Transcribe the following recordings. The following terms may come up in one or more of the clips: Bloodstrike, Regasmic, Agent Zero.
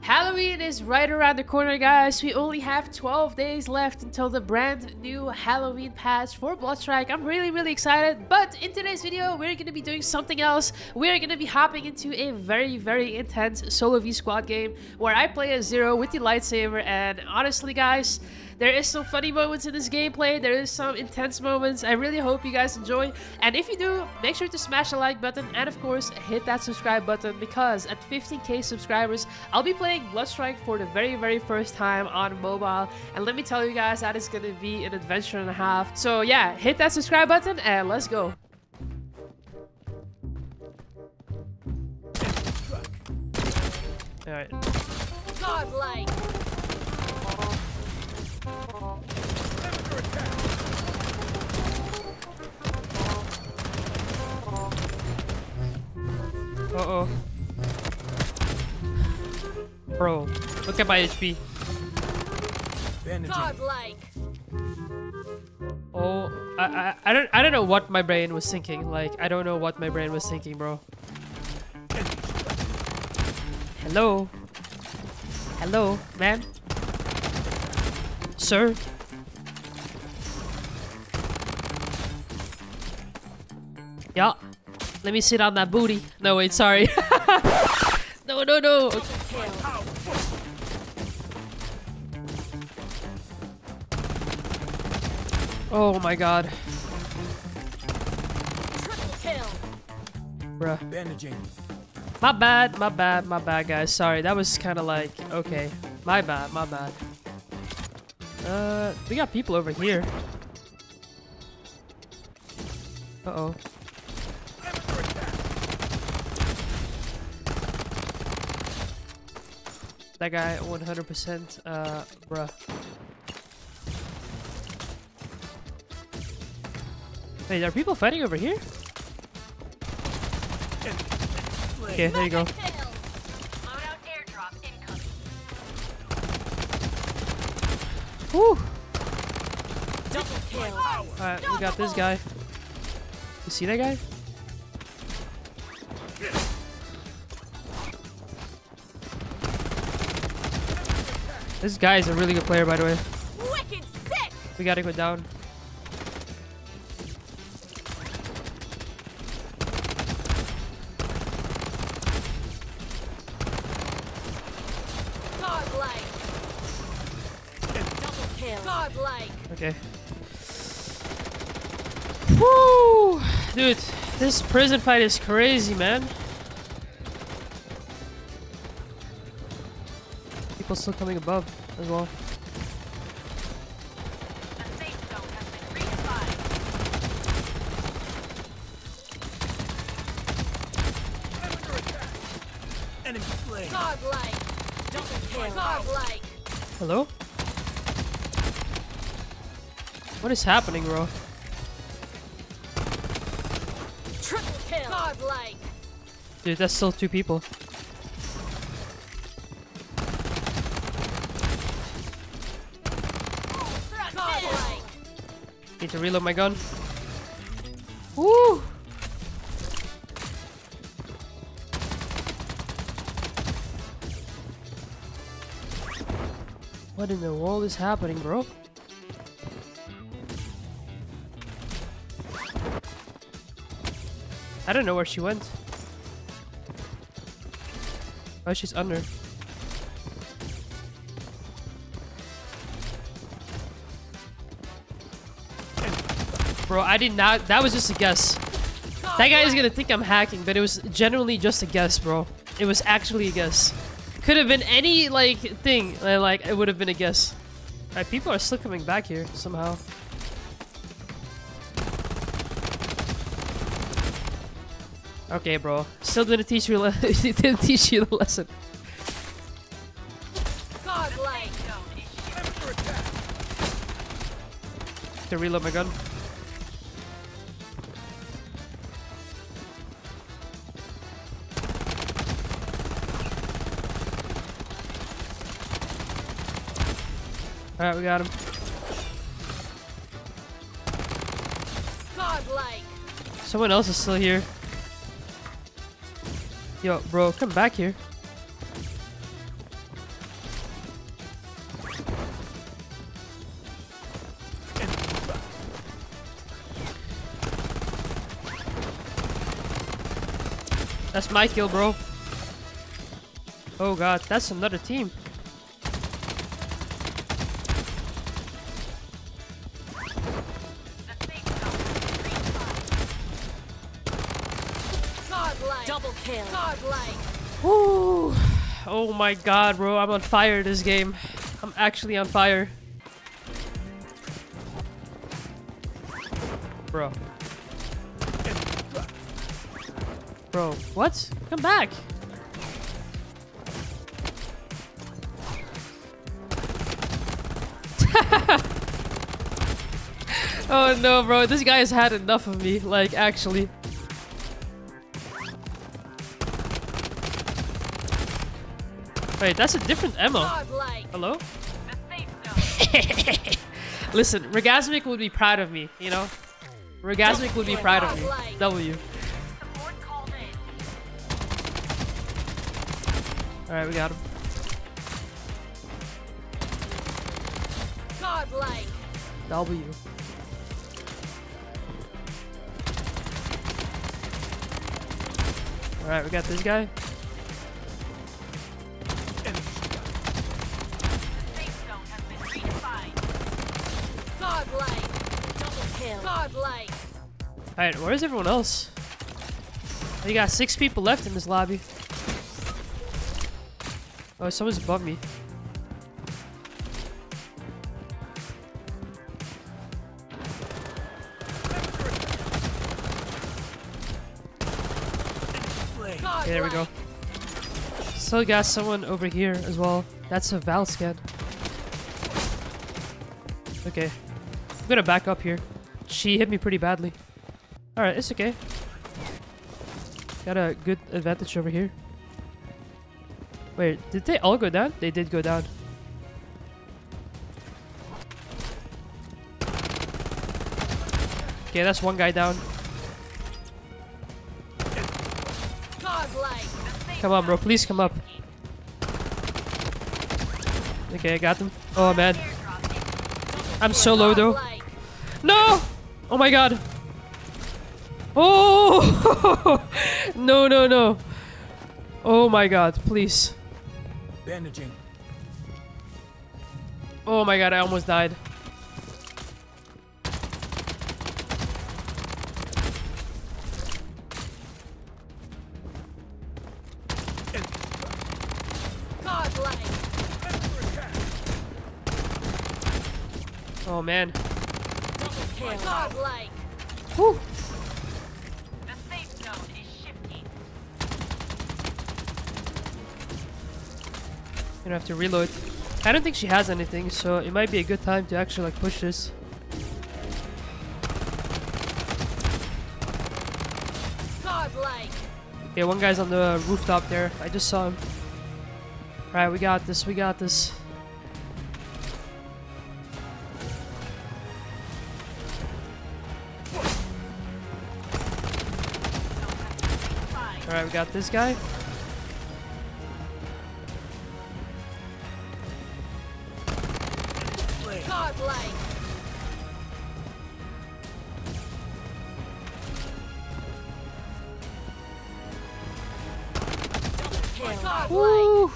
Halloween is right around the corner, guys. We only have 12 days left until the brand new Halloween pass for Bloodstrike. I'm really excited, but in today's video we're going to be doing something else. We're going to be hopping into a very intense solo v squad game where I play as Zero with the lightsaber, and honestly guys, there is some funny moments in this gameplay, there is some intense moments. I really hope you guys enjoy, and if you do, make sure to smash the like button and of course hit that subscribe button, because at 15k subscribers I'll be playing Bloodstrike for the very first time on mobile, and let me tell you guys, that is gonna be an adventure and a half. So yeah, hit that subscribe button and let's go. All right. Godlike. Uh-oh. Bro, look at my HP. Godlike. Oh, I don't know what my brain was thinking. Like, I don't know what my brain was thinking, bro. Hello. Hello, man. Sir. Yeah. Let me sit on that booty. No, wait, sorry. No. Okay. Oh my god. Bruh. Bandaging. My bad, guys. Sorry, that was kind of like, okay. My bad. We got people over here. Uh-oh. That guy 100%, bruh. Wait, are people fighting over here? Okay, there you go. Woo! Alright, we got this guy. You see that guy? This guy is a really good player, by the way. We gotta go down. Okay. Woo! Dude, this prison fight is crazy, man. People still coming above as well. The safe zone has been redefined. Enemy slain. Godlike. Double Godlike. Hello? What is happening, bro? Triple kill. Godlike. Dude, that's still two people. Godlike. Need to reload my gun. Woo! What in the world is happening, bro? I don't know where she went. Oh, she's under. Bro, I did not. That was just a guess. That guy is gonna think I'm hacking, but it was genuinely just a guess, bro. It was actually a guess. Could have been any, like, thing. Like, it would have been a guess. Alright, people are still coming back here somehow. Okay, bro. Still didn't teach you. Didn't teach you the lesson. Godlike. To reload my gun. All right, we got him. Godlike. Someone else is still here. Yo, bro, come back here. That's my kill, bro. Oh god, that's another team. Double kill. Woo. Oh my god, bro, I'm on fire this game. I'm actually on fire. Bro. Bro, what? Come back. Oh no, bro, this guy has had enough of me, like, actually. Wait, that's a different ammo. Hello? Listen, Regasmic would be proud of me, you know? Regasmic would be proud of me. W. Alright, we got him. Godlike. W. Alright, we got this guy. Godlike. Alright, where's everyone else? We got 6 people left in this lobby. Oh, someone's above me. Okay, there we go. Still got someone over here as well. That's a Val scan. Okay. I'm gonna back up here. She hit me pretty badly. Alright, it's okay. Got a good advantage over here. Wait, did they all go down? They did go down. Okay, that's one guy down. Come on, bro, please come up. Okay, I got them. Oh man, I'm so low though. No! Oh my god. Oh! No, no, no. Oh my god, please. Bandaging. Oh my god, I almost died. Godlike. Oh man. Godlike. Whew. I'm gonna have to reload. I don't think she has anything, so it might be a good time to actually like push this. Godlike. Okay, one guy's on the rooftop there. I just saw him. Alright, we got this, we got this. Alright, we got this guy. Woo!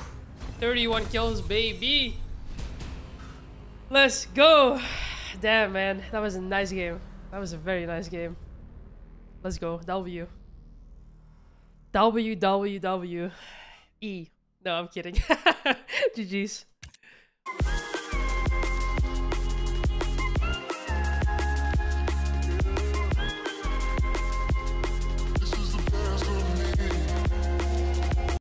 31 kills, baby. Let's go. Damn, man, that was a nice game. That was a very nice game. Let's go. W. W. W. W. E. No, I'm kidding. GG's.